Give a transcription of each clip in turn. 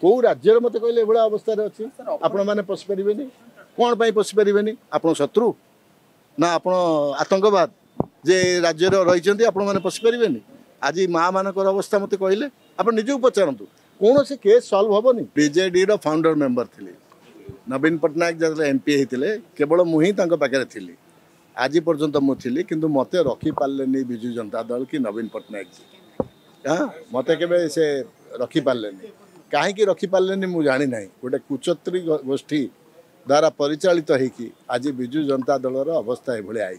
कौ राज्य मत कहले एभा अवस्था अच्छे आपण मैंने पशिपारे कौन पशिपारे आप शत्रु ना आप आतंकवाद जे राज्य रही आपण मैंने पशिपारे आज माँ मान अवस्था मत कहले आप निजी पचारतु कौन से केस सल्व हेनी। बीजेडी फाउंडर मेंबर थी नवीन पटनायक जब एमपी होते केवल मुझे पाखे थी आज पर्यंत मुझे कि मत रखिपारे विजु जनता दल कि नवीन पटनायक जी हाँ मत के से रखिपारे कहीं रखिपारे मुझे जाणी ना गोटे कुचत्री गोष्ठी द्वारा परिचालित होगी आज विजु जनता दल अवस्था यह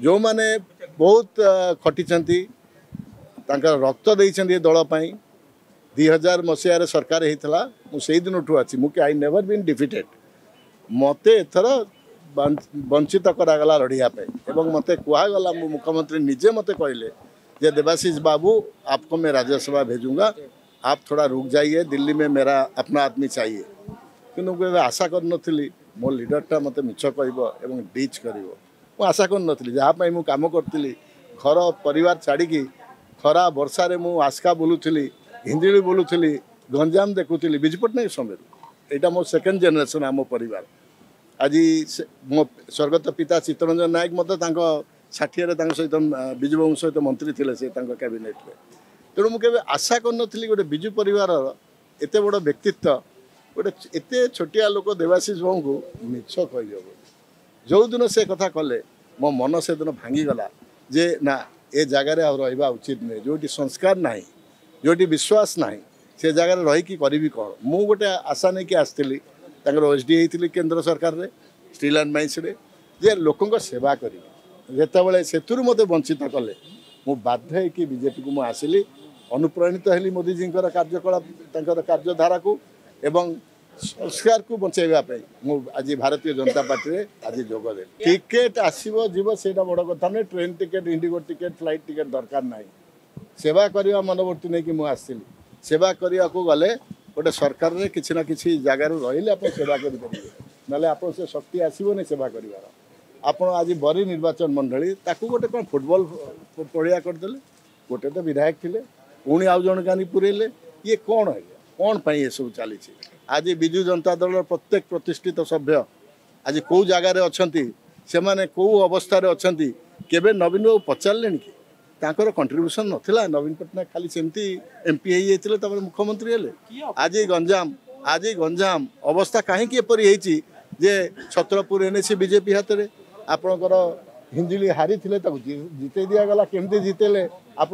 जो मैंने बहुत खटिंट रक्त दे दलपाई 2000 मसीह सरकार होता मुझे दिन अच्छी मुझे आई नेवर बीन डिफिटेड मत एथर वंचित कराला लड़ापे एवं मत कहगला मुख्यमंत्री निजे मत कहले देवाशीष बाबू आपको मैं राज्यसभा भेजूंगा आप थोड़ा रुक जाइए दिल्ली में मेरा अपना आदमी चाहिए कि मुझे आशा करी मो लीडरटा मत मिछ कह डीच कर आशा करी जहाँपाई मुझ कम करी घर परिवार छाड़ी खरा वर्षा मु आस्का बोलूली हिंदी बोलूली गंजाम देखुली विजु पटनायक समय यहाँ मो सेकेंड जेनेरेशन आम परिवार आज मो स्वर्गत पिता चित्तरंजन नायक मत षाठी सहित विजुबाबू सहित मंत्री थे से कैबिनेट में तेणु मुझे आशा करी गोटे विजु परिवार एत बड़ व्यक्तित्व गोटे एत छोटिया लोक देवाशीष बाबू को मिछ कह जो दिन से कथा कले मो मन से दिन भांगीगला जे ना ए जगार रहा उचित नुहे जोटी संस्कार ना जोटी विश्वास ना से जगार रहीकि करी कौन मु गोटे आशा नहीं कि आसती एसडी होती केन्द्र सरकार रे स्टील एंड माइन्स जे लोक सेवा करते से मत वंचित कले मु बाध्य कि बीजेपी को मु आसिली अनुप्राणित हेली मोदीजी कार्यकलाप कार्यधारा को एवं संस्कार को बचाई मु आज भारतीय जनता पार्टी रे आज जोगदे टिकेट आसो जीव से बड़ कथा नहीं train ticket IndiGo ticket flight ticket दरकार ना सेवा करने मनोवर्ती नहीं कि मुझे सेवा करने को गले गोटे सरकार रे किसी ना किसी जगार रही आप सेवा करेंगे आप से शक्ति आसोनी सेवा कर आप आज बरी निर्वाचन मंडली ताकू गोटे कौन फुटबॉल पड़िया करदे गोटे तो विधायक थे पुणी आउ जन कानी पूरेले ये कौन है कौन पर ये सब चली आज विजु जनता दल प्रत्येक प्रतिष्ठित सभ्य आज कौ जगार अच्छा से मैंने कौ अवस्थार अच्छा केवे नवीन बाबू पचारे कि कंट्रीब्यूशन नथिला नवीन पटनायक खाली सेमती एमपी होते तब मुख्यमंत्री हेले आज गंजाम अवस्था कहीं एपरी जे छत्रपुर एनएसी बीजेपी हाथ में आपणकर हिंजिली हारी थे जिते दिगला केमती जितेले आप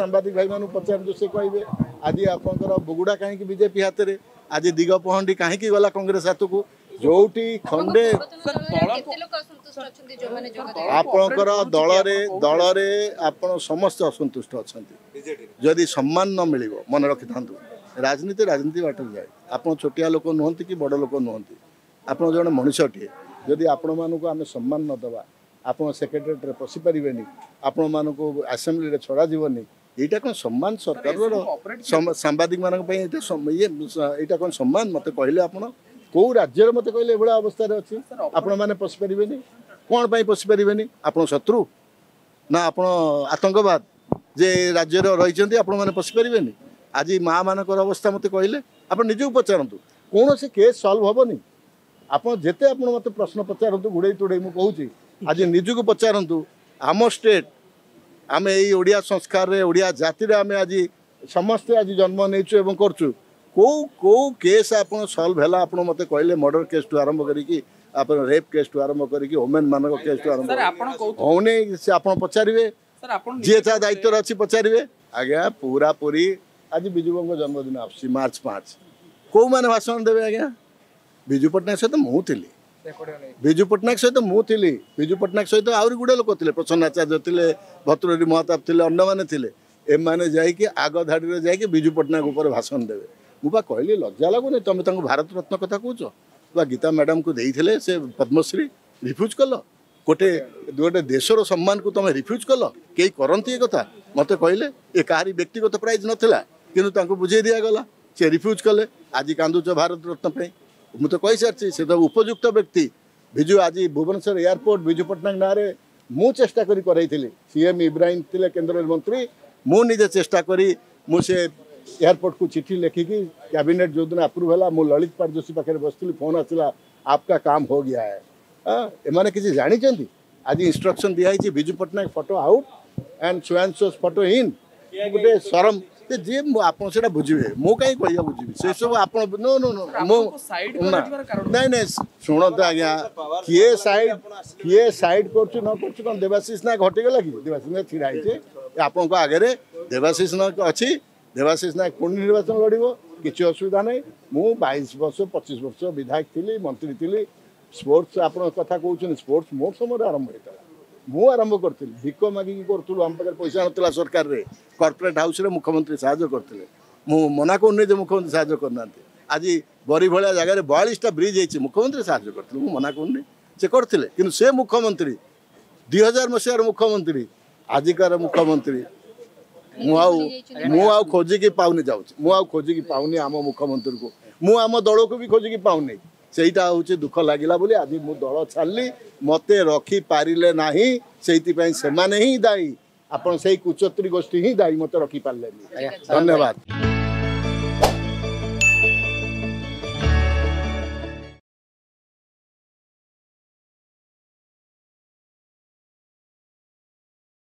सांबादिक भाई मानू पचार से कहे आज आपंकर बुगुड़ा कहीं बीजेपी हाथ में आज दिगपहंडी कहीं गला कांग्रेस हाथ को जोटी खंडे आपणकर दल आप समस्त असंतुष्ट अच्छा जदि सम्मान न मिल मन रखि था राजनीति राजनीति बाट जाए आप छोटिया लोक नुहत कि बड़ लोक नुहत आप जड़े मनुष्यटे जदि आपण मानक आम सम्मान न दवा आप सेक्रेटेरिएट रे पशिपारे आपण मानक आसेम्बली छड़ा जीवनी यहाँ कौन सम्मान सरकार सांबादिक मान ये कौन सम्मान मत कहले आप कौ राज्य मत कहले एभा अवस्था अच्छे आपण मैंने पशिपारे कौन पशिपारे आप शत्रु ना आप आतंकवाद जे राज्य रही आपण मैंने पशिपारे आज माँ मान अवस्था मत कहले आप निजी पचारतु कौन से केस सल्व हेनी आप जेते आप मत प्रश्न पचारतु घोड़े तोड़े मुझे आज निजी को पचारतु आम स्टेट आम यही संस्कार रे ओडिया जाति रे आम आज समस्ते आज जन्म नहीं कर को कौ केस आप सल्व है आप मत कहले मर्डर केस टू आरंभ करी आप रेप केस टू आरंभ करी ओमेन मान केस टू आरंभ होने से आप पचारे जी ता दायित्व अच्छी पचारे आज्ञा पूरा पूरी आज विजु बाबू जन्मदिन आस मार्च 5 कौ मैंने भाषण देवे आज्ञा विजु पटनायक सहित मुझे विजु पटनायक सहित मुझे विजु पटनायक सहित आहरी गुड़े लोक थे प्रसन्न आचार्य थे भर्तृहरि महताब थे अन्य थे एम मैंने जाग धाड़ी जाकि विजु पटनायक उपर भाषण देवे मुझे कहली लज्जा लगुनि तुम तक भारत रत्न कथा कौच बा गीता मैडम को देते से पद्मश्री रिफ्यूज कल गोटे गोटे देशर सम्मान को तुम रिफ्यूज कल कई करती कथा मत कहले ये कहारी व्यक्तिगत प्राइज नाला कि बुझे दिगला सी रिफ्यूज कले आज कांदुच भारत रत्न मुझे कही सारी से तो उपयुक्त व्यक्ति विजु आज भुवनेश्वर एयरपोर्ट विजु पटनायक नाँरे मु चेष्टा करी सीएम इब्राहिम थे केन्द्र मंत्री मुझे चेष्टा करी मुझे एयरपोर्ट को चिट्ठी लिखिकी कैबिनेट जो दिन अप्रूव है ललित पारदोषी पाखे बसती फोन आसला आपका काम हो गया है। एमने किसी जानी आज इंस्ट्रक्शन दिखाई Biju Patnaik photo out and स्वयं सोज फोटो इन गोटे सरम जी आप बुझे मु कहीं कह बुझी से सब आप नो नो नो ना ना शुण तो आज्ञा किए साइड कर कर देवाशीष नायक हटिगला कि देवाशीष नायक ढड़ा हो आप आगे देवाशीष नायक अच्छी देवाशीष नायक पुणी निर्वाचन लड़ो किसी असुविधा नहीं। मु 22 वर्ष 25 वर्ष विधायक थी मंत्री थी स्पोर्ट्स आप कथा कहते स्पोर्ट्स मोर समय आरंभ होता है मु आरंभ करी भिक मागिकी करूँ आम पाखे पैसा नाला सरकार रे कॉर्पोरेट हाउस रे मुख्यमंत्री साहय करते मना करूनी जो मुख्यमंत्री साहय करना आज बरी भाया जगह 42टा ब्रिज होती मुख्यमंत्री साहय करते मना करूनी से करते कि से मुख्यमंत्री 2000 मसीहार मुख्यमंत्री आजिकार मुख्यमंत्री मु खोजिकी पाऊनी जाऊँच मु खोजिकी पाऊनी आम मुख्यमंत्री को मु आम दल को भी खोजिकी पाऊनी सेटा हूँ दुख लगिला बोली आज मु दल छाड़ी मत रखी पारे ना से दायी आपन से कुचत्री गोष्ठी ही दायी मत रखी पारे। धन्यवाद।